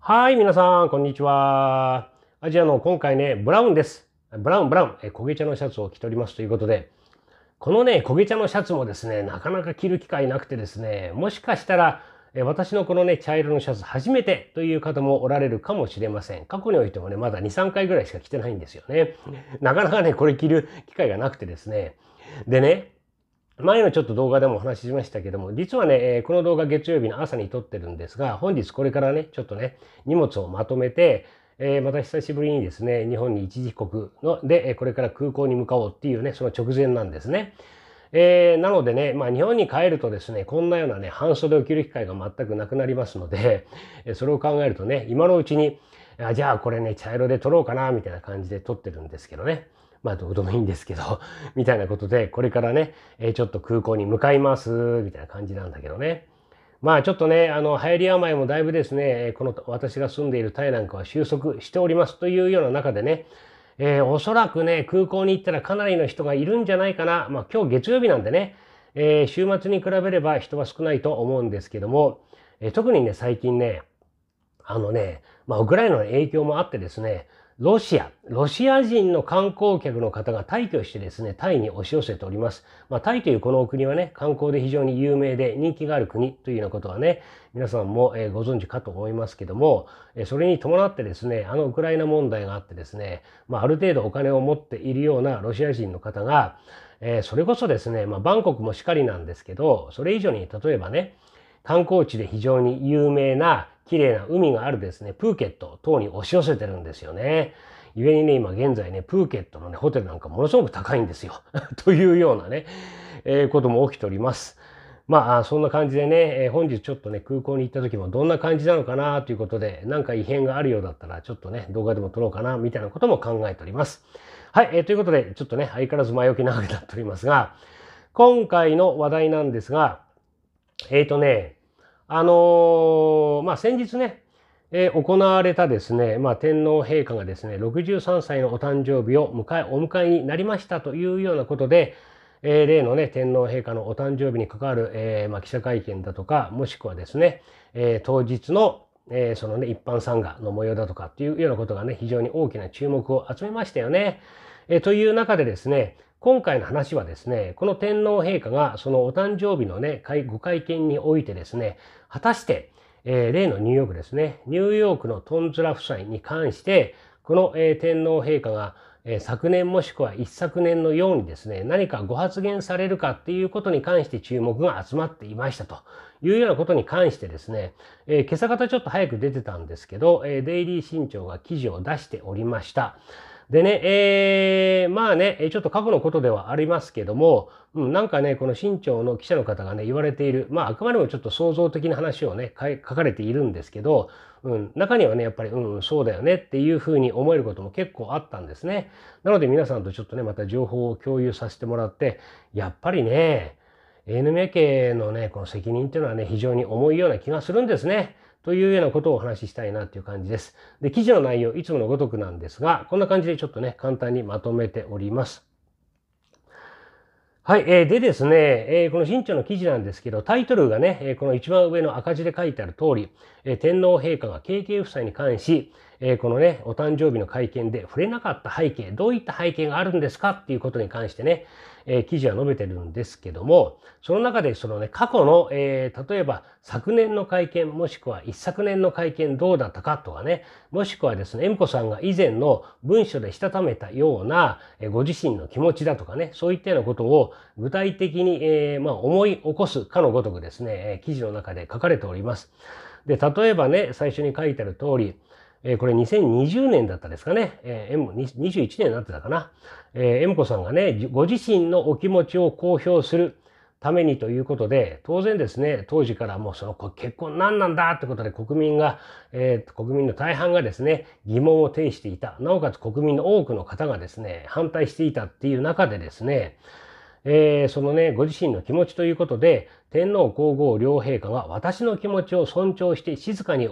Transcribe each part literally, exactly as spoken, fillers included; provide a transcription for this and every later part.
はい、皆さん、こんにちは。アジアの今回ね、ブラウンです。ブラウン、ブラウン。え、焦げ茶のシャツを着ておりますということで、このね、焦げ茶のシャツもですね、なかなか着る機会なくてですね、もしかしたら、え私のこのね、茶色のシャツ初めてという方もおられるかもしれません。過去においてもね、まだに、さんかいぐらいしか着てないんですよね。なかなかね、これ着る機会がなくてですね。でね、前のちょっと動画でもお話ししましたけども、実はね、この動画月曜日の朝に撮ってるんですが、本日これからね、ちょっとね、荷物をまとめて、えー、また久しぶりにですね、日本に一時帰国ので、これから空港に向かおうっていうね、その直前なんですね。えー、なのでね、まあ、日本に帰るとですね、こんなようなね、半袖を着る機会が全くなくなりますので、それを考えるとね、今のうちに、あじゃあこれね、茶色で撮ろうかな、みたいな感じで撮ってるんですけどね。まあどうでもいいんですけど、みたいなことで、これからね、えー、ちょっと空港に向かいます、みたいな感じなんだけどね。まあちょっとね、あの、流行り病もだいぶですね、この私が住んでいるタイなんかは収束しておりますというような中でね、えー、おそらくね、空港に行ったらかなりの人がいるんじゃないかな。まあ今日月曜日なんでね、えー、週末に比べれば人は少ないと思うんですけども、えー、特にね、最近ね、あのね、まあウクライナの影響もあってですね、ロシア、ロシア人の観光客の方が大挙してですね、タイに押し寄せております。まあ、タイというこの国はね、観光で非常に有名で人気がある国というようなことはね、皆さんもご存知かと思いますけども、それに伴ってですね、あのウクライナ問題があってですね、まあ、ある程度お金を持っているようなロシア人の方が、それこそですね、まあ、バンコクもしかりなんですけど、それ以上に例えばね、観光地で非常に有名な綺麗な海があるですね、プーケット等に押し寄せてるんですよね。故にね、今現在ね、プーケットのね、ホテルなんかものすごく高いんですよ。というようなね、えー、ことも起きております。まあ、そんな感じでね、えー、本日ちょっとね、空港に行った時もどんな感じなのかなということで、なんか異変があるようだったら、ちょっとね、動画でも撮ろうかな、みたいなことも考えております。はい、えー、ということで、ちょっとね、相変わらず前置き長くなっておりますが、今回の話題なんですが、えっとね、あのー、まあ、先日ね、えー、行われたですね、まあ、天皇陛下がですね、ろくじゅうさんさいのお誕生日を迎え、お迎えになりましたというようなことで、えー、例のね、天皇陛下のお誕生日に関わる、えー、まあ、記者会見だとか、もしくはですね、えー、当日の、えー、そのね、一般参賀の模様だとかっていうようなことがね、非常に大きな注目を集めましたよね。えー、という中でですね、今回の話はですね、この天皇陛下がそのお誕生日のね、ご会見においてですね、果たして、えー、例のニューヨークですね、ニューヨークのトンズラ夫妻に関して、この、えー、天皇陛下が、えー、昨年もしくは一昨年のようにですね、何かご発言されるかっていうことに関して注目が集まっていましたというようなことに関してですね、えー、今朝方ちょっと早く出てたんですけど、えー、デイリー新潮が記事を出しておりました。でね、えー、まあね、ちょっと過去のことではありますけども、うん、なんかね、この新潮の記者の方がね、言われている、まあ、あくまでもちょっと創造的な話をね、書かれているんですけど、うん、中にはね、やっぱり、うん、そうだよねっていうふうに思えることも結構あったんですね。なので皆さんとちょっとね、また情報を共有させてもらって、やっぱりね、エヌメ家のね、この責任っていうのはね、非常に重いような気がするんですね。というようなことをお話ししたいなという感じです。で、記事の内容、いつものごとくなんですが、こんな感じでちょっとね、簡単にまとめております。はい。えー、でですね、えー、この新潮の記事なんですけど、タイトルがね、えー、この一番上の赤字で書いてある通り、えー、天皇陛下がケーケー夫妻に関し、えー、このね、お誕生日の会見で触れなかった背景、どういった背景があるんですかっていうことに関してね、えー、記事は述べてるんですけども、その中でそのね、過去の、えー、例えば昨年の会見、もしくは一昨年の会見どうだったかとかね、もしくはですね、恵美子さんが以前の文書でしたためたような、えー、ご自身の気持ちだとかね、そういったようなことを具体的に、えー、まあ、思い起こすかのごとくですね、えー、記事の中で書かれております。で、例えばね、最初に書いてある通り、えー、これにせんにじゅうねんだったですかね。えー、にじゅういちねんになってたかな。えー、恵美子さんがね、ご自身のお気持ちを公表するためにということで、当然ですね、当時からもうその結婚何なんだってことで国民が、えー、国民の大半がですね、疑問を呈していた。なおかつ国民の多くの方がですね、反対していたっていう中でですね、えー、そのね、ご自身の気持ちということで、天皇皇后両陛下が私の気持ちを尊重して静かに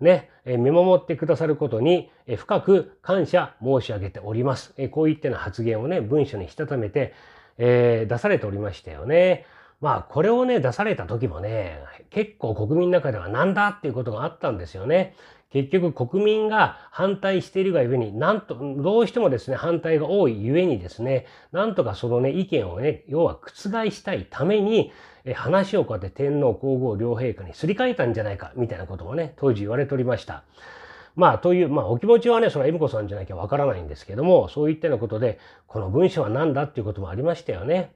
ね、見守ってくださることに深く感謝申し上げております。こういったような発言をね、文書にしたためて、えー、出されておりましたよね。まあこれをね出された時もね、結構国民の中ではなんだっていうことがあったんですよね。結局国民が反対しているがゆえに、なんとどうしてもですね反対が多いゆえにですね、なんとかそのね意見をね要は覆したいために話をこうやって天皇皇后両陛下にすり替えたんじゃないかみたいなこともね当時言われておりました。まあという、まあ、お気持ちはねそれは恵美子さんじゃなきゃわからないんですけども、そういったようなことでこの文書は何だっていうこともありましたよね。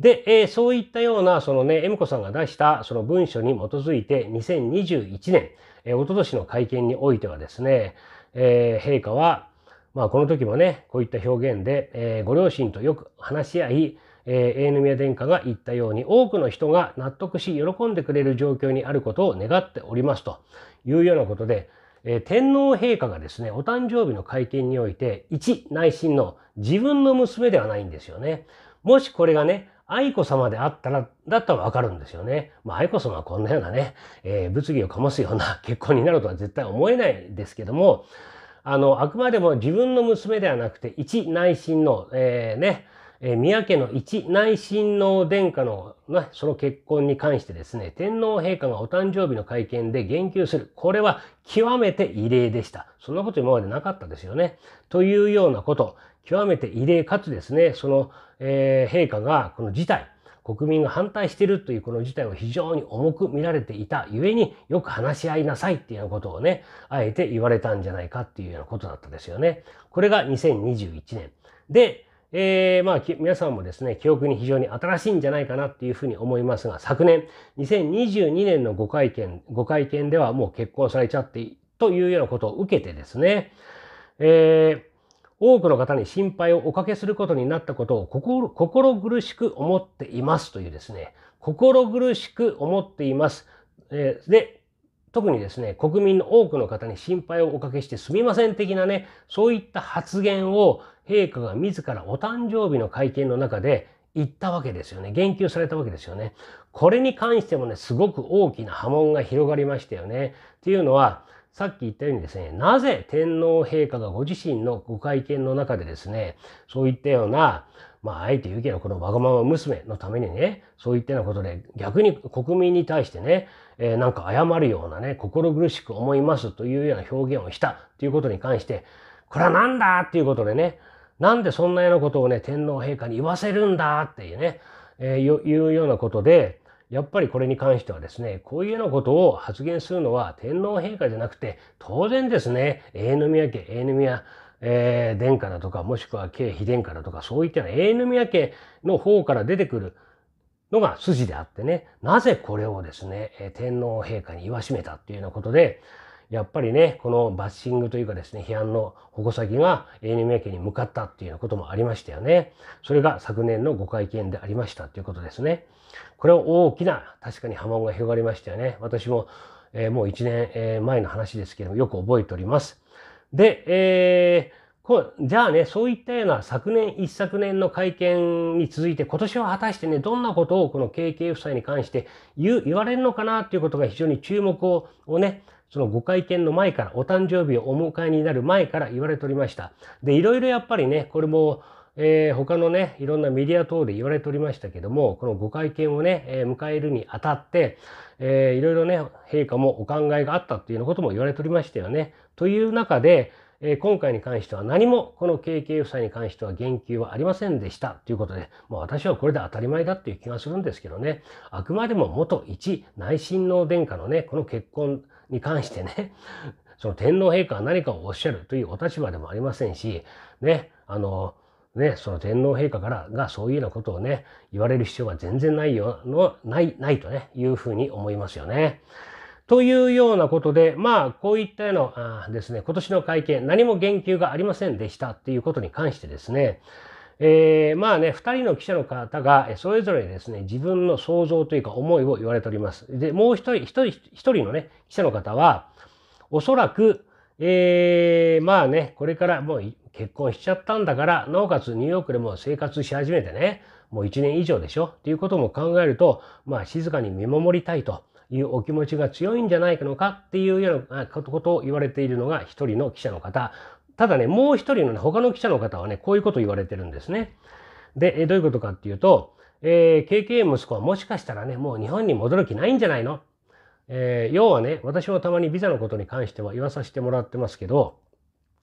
で、えー、そういったようなそのね恵美子さんが出したその文書に基づいてにせんにじゅういちねん、えー、おととしの会見においてはですね、えー、陛下は、まあ、この時もねこういった表現で、えー、ご両親とよく話し合い、えー、永宮殿下が言ったように多くの人が納得し喜んでくれる状況にあることを願っておりますというようなことで、天皇陛下がですねお誕生日の会見において一内親王自分の娘ではないんですよね。もしこれがね愛子さまであったらだったら分かるんですよね。まあ、愛子さまはこんなようなね、えー、物議を醸すような結婚になるとは絶対思えないですけども、あのあくまでも自分の娘ではなくて一内親王、えー、ね宮家の一内親王殿下の、ね、その結婚に関してですね天皇陛下がお誕生日の会見で言及する、これは極めて異例でした。そんなこと今までなかったですよね。というようなこと、極めて異例かつですねその、えー、陛下がこの事態、国民が反対しているというこの事態を非常に重く見られていたゆえに、よく話し合いなさいっていうようなことをねあえて言われたんじゃないかっていうようなことだったですよね。これがにせんにじゅういちねんで、えー、まあ皆さんもですね記憶に非常に新しいんじゃないかなっていうふうに思いますが、昨年にせんにじゅうにねんのご会見ご会見ではもう結婚されちゃってというようなことを受けてですね、えー、多くの方に心配をおかけすることになったことを心、心苦しく思っていますというですね、心苦しく思っています、えー、で特にですね国民の多くの方に心配をおかけしてすみません的なねそういった発言を陛下が自らお誕生日の会見の中で言ったわけですよね。言及されたわけですよね。これに関してもねすごく大きな波紋が広がりましたよね。っていうのはさっき言ったようにですね、なぜ天皇陛下がご自身のご会見の中でですねそういったようなまああえて言うけどこのわがまま娘のためにねそういったようなことで逆に国民に対してね、えー、なんか謝るようなね心苦しく思いますというような表現をしたということに関して、これはなんだっていうことでね、なんでそんなようなことをね天皇陛下に言わせるんだっていうね、えー、いうようなことで、やっぱりこれに関してはですねこういうようなことを発言するのは天皇陛下じゃなくて当然ですね永宮家永宮、えー、殿下だとかもしくは慶妃殿下だとかそういった永宮家の方から出てくるのが筋であってね、なぜこれをですね天皇陛下に言わしめたっていうようなことで、やっぱりねこのバッシングというかですね批判の矛先が永宮家に向かったっていうようなこともありましたよね。それが昨年のご会見でありましたということですね。これは大きな確かに波紋が広がりましたよね。私も、えー、もういちねんまえの話ですけどもよく覚えております。で、えーじゃあねそういったような昨年一昨年の会見に続いて今年は果たしてねどんなことをこのケーケー夫妻に関して 言, 言われるのかなということが非常に注目 を, をねそのご会見の前からお誕生日をお迎えになる前から言われておりました。でいろいろやっぱりねこれも、えー、他のねいろんなメディア等で言われておりましたけども、このご会見をね、えー、迎えるにあたって、えー、いろいろね陛下もお考えがあったというようなことも言われておりましたよね。という中で今回に関しては何もこのケーケー夫妻に関しては言及はありませんでしたということで、まあ、私はこれで当たり前だっていう気がするんですけどね、あくまでも元一内親王殿下のねこの結婚に関してねその天皇陛下は何かをおっしゃるというお立場でもありませんしね、あのねその天皇陛下からがそういうようなことをね言われる必要は全然ないよのないないとねいうふうに思いますよね。というようなことで、まあ、こういったようなあですね、今年の会見、何も言及がありませんでしたっていうことに関してですね、えー、まあね、ふたりの記者の方が、それぞれですね、自分の想像というか思いを言われております。で、もう一人、一人、一人のね、記者の方は、おそらく、えー、まあね、これからもう結婚しちゃったんだから、なおかつニューヨークでも生活し始めてね、もういちねんいじょうでしょっていうことも考えると、まあ、静かに見守りたいと。いうお気持ちが強いんじゃないのかっていうようなことを言われているのが一人の記者の方。ただね、もう一人の、ね、他の記者の方はね、こういうことを言われてるんですね。で、どういうことかっていうと、えー、ケーケーエム 息子はもしかしたらね、もう日本に戻る気ないんじゃないの、えー、要はね、私もたまにビザのことに関しては言わさせてもらってますけど、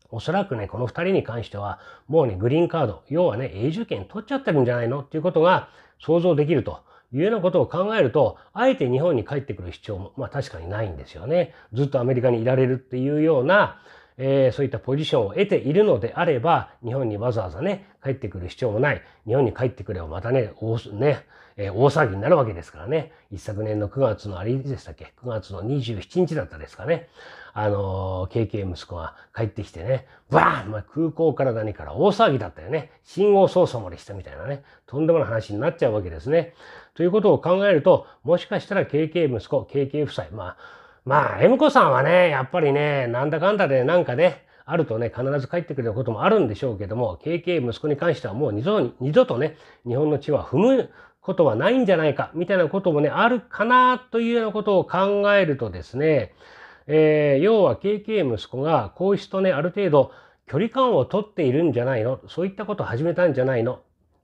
おそらくね、このふたりに関しては、もうね、グリーンカード、要はね、永住権取っちゃってるんじゃないのっていうことが想像できるというようなことを考えると、あえて日本に帰ってくる必要も、まあ確かにないんですよね。ずっとアメリカにいられるっていうような、えー、そういったポジションを得ているのであれば、日本にわざわざね、帰ってくる必要もない。日本に帰ってくればまたね、大、ねえー、大騒ぎになるわけですからね。一昨年のくがつのあれでしたっけ ?くがつのにじゅうしちにちだったですかね。あのー、ケーケー 息子が帰ってきてね、バーン、まあ、空港から何から大騒ぎだったよね。信号操作までしたみたいなね、とんでもない話になっちゃうわけですね。ということを考えると、もしかしたら ケーケー 息子、ケーケー 夫妻、まあ、まあ、エムコさんはね、やっぱりね、なんだかんだでなんかね、あるとね、必ず帰ってくることもあるんでしょうけども、ケーケー 息子に関してはもう二度、二度とね、日本の地は踏むことはないんじゃないか、みたいなこともね、あるかな、というようなことを考えるとですね、えー、要は ケーケー 息子が皇室とね、ある程度距離感をとっているんじゃないの、そういったことを始めたんじゃないの、っ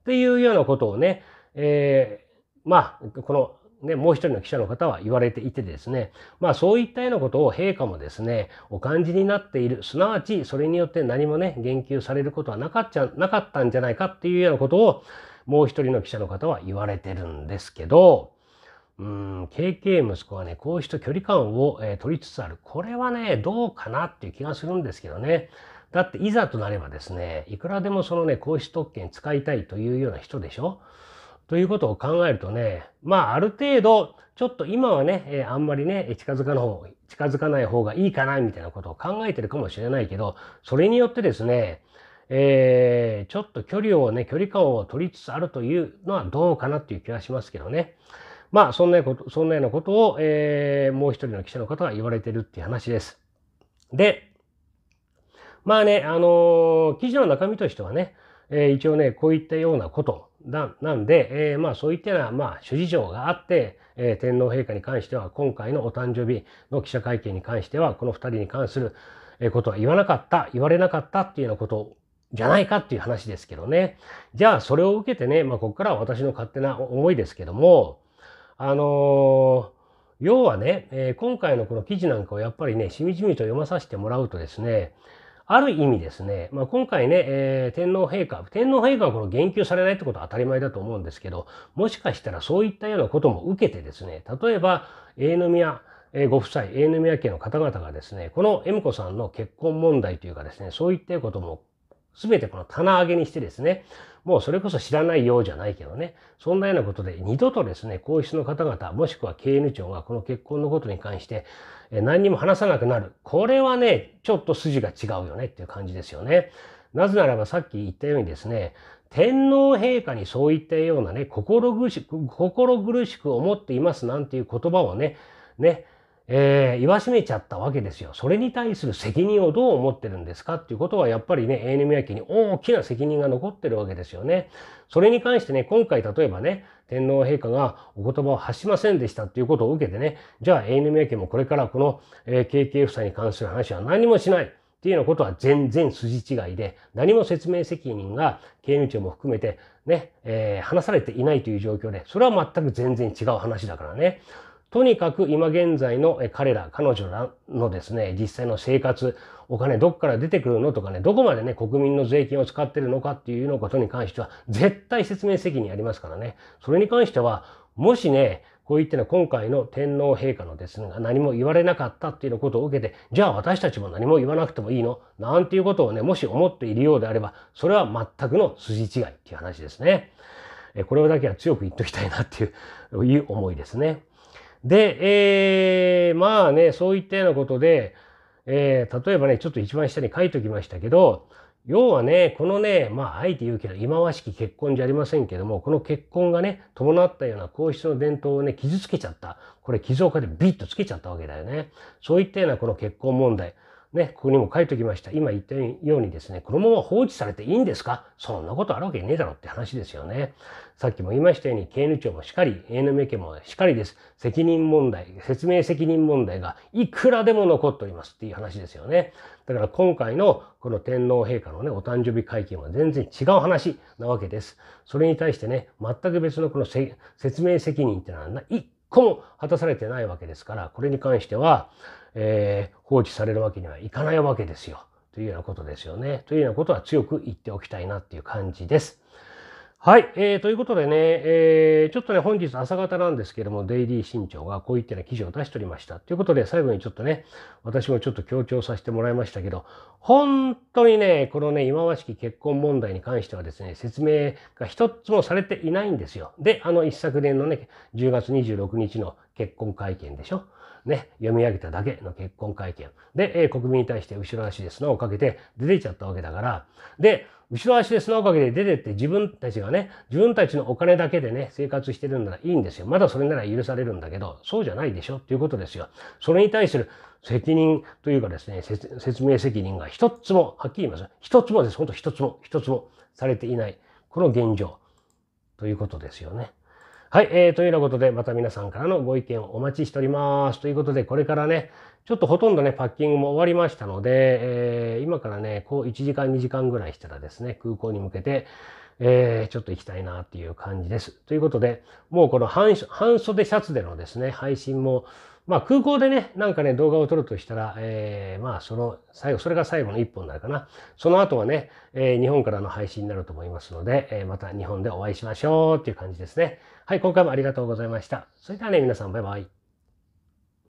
ていうようなことをね、えー、まあ、この、ね、もう一人の記者の方は言われていてですね、まあそういったようなことを陛下もですね、お感じになっている、すなわちそれによって何もね、言及されることはなかっちゃ、なかったんじゃないかっていうようなことを、もう一人の記者の方は言われてるんですけど、うーん、ケーケー 息子はね、皇室と距離感を、えー、取りつつある。これはね、どうかなっていう気がするんですけどね。だっていざとなればですね、いくらでもそのね、皇室特権使いたいというような人でしょ。ということを考えるとね、まあある程度、ちょっと今はね、えー、あんまりね、近づかの方、近づかない方がいいかな、みたいなことを考えてるかもしれないけど、それによってですね、えー、ちょっと距離をね、距離感を取りつつあるというのはどうかなっていう気がしますけどね。まあそんなこと、そんなようなことを、えー、もう一人の記者の方が言われてるっていう話です。で、まあね、あのー、記事の中身としてはね、えー、一応ね、こういったようなことな、なんで、えー、まあそういったような、まあ諸事情があって、えー、天皇陛下に関しては今回のお誕生日の記者会見に関しては、この二人に関することは言わなかった、言われなかったっていうようなことじゃないかっていう話ですけどね。じゃあそれを受けてね、まあここからは私の勝手な思いですけども、あのー、要はね、えー、今回のこの記事なんかをやっぱりね、しみじみと読まさせてもらうとですね、ある意味ですね、まあ、今回ね、えー、天皇陛下、天皇陛下はこの言及されないってことは当たり前だと思うんですけど、もしかしたらそういったようなことも受けてですね、例えば、永宮、えー、ご夫妻、永宮家の方々がですね、このM子さんの結婚問題というかですね、そういったことも全てこの棚上げにしてですね、もうそれこそ知らないようじゃないけどね、そんなようなことで二度とですね、皇室の方々、もしくはケーエヌ庁がこの結婚のことに関して、何にも話さなくなる。これはね、ちょっと筋が違うよねっていう感じですよね。なぜならばさっき言ったようにですね、天皇陛下にそういったようなね、心苦しく、心苦しく思っていますなんていう言葉をね、ね、えー、言わしめちゃったわけですよ。それに対する責任をどう思ってるんですかっていうことは、やっぱりね、永宮家に大きな責任が残ってるわけですよね。それに関してね、今回例えばね、天皇陛下がお言葉を発しませんでしたっていうことを受けてね、じゃあ永宮家もこれからこの ケーケー 夫妻に関する話は何もしないっていうようなことは全然筋違いで、何も説明責任が経営庁も含めてね、えー、話されていないという状況で、それは全く全然違う話だからね。とにかく今現在の彼ら、彼女らのですね、実際の生活、お金どこから出てくるのとかね、どこまでね、国民の税金を使ってるのかっていうようなことに関しては、絶対説明責任ありますからね。それに関しては、もしね、こういったのは今回の天皇陛下のですね、何も言われなかったっていうことを受けて、じゃあ私たちも何も言わなくてもいいのなんていうことをね、もし思っているようであれば、それは全くの筋違いっていう話ですね。これだけは強く言っときたいなっていう、いう思いですね。で、えー、まあね、そういったようなことで、えー、例えばね、ちょっと一番下に書いときましたけど、要はね、このね、まあ、あえて言うけど、忌まわしき結婚じゃありませんけども、この結婚がね、伴ったような皇室の伝統をね、傷つけちゃった。これ、傷をかけてビッとつけちゃったわけだよね。そういったようなこの結婚問題。ね、ここにも書いておきました。今言ったようにですね、このまま放置されていいんですか？そんなことあるわけねえだろって話ですよね。さっきも言いましたように、ケーエヌ 庁もしかり、エーエヌエム 家もしかりです。責任問題、説明責任問題がいくらでも残っておりますっていう話ですよね。だから今回のこの天皇陛下のね、お誕生日会見は全然違う話なわけです。それに対してね、全く別のこの説明責任ってのは一個も果たされてないわけですから、これに関しては、えー、放置されるわけにはいかないわけですよ。というようなことですよね。というようなことは強く言っておきたいなっていう感じです。はい、えー。ということでね、えー、ちょっとね、本日朝方なんですけれども、デイリー新潮がこういったような記事を出しておりました。ということで、最後にちょっとね、私もちょっと強調させてもらいましたけど、本当にね、このね、忌まわしき結婚問題に関してはですね、説明が一つもされていないんですよ。で、あの一昨年のね、じゅうがつにじゅうろくにちの結婚会見でしょ。ね、読み上げただけの結婚会見で、えー、国民に対して後ろ足で砂をかけて出ていっちゃったわけだから、で後ろ足で砂をかけて出てって、自分たちがね、自分たちのお金だけでね生活してるんならいいんですよ。まだそれなら許されるんだけど、そうじゃないでしょっていうことですよ。それに対する責任というかですね、説明責任が一つも、はっきり言います、一つもです。本当一つも一つもされていない、この現状ということですよね。はい、えー、というようなことで、また皆さんからのご意見をお待ちしております。ということで、これからね、ちょっとほとんどね、パッキングも終わりましたので、えー、今からね、こういちじかんにじかんぐらいしたらですね、空港に向けて、えー、ちょっと行きたいなっていう感じです。ということで、もうこの半袖シャツでのですね、配信も、まあ空港でね、なんかね、動画を撮るとしたら、えー、まあその、最後、それが最後の一本になるかな。その後はね、えー、日本からの配信になると思いますので、えー、また日本でお会いしましょうっていう感じですね。はい、今回もありがとうございました。それではね、皆さんバイバイ。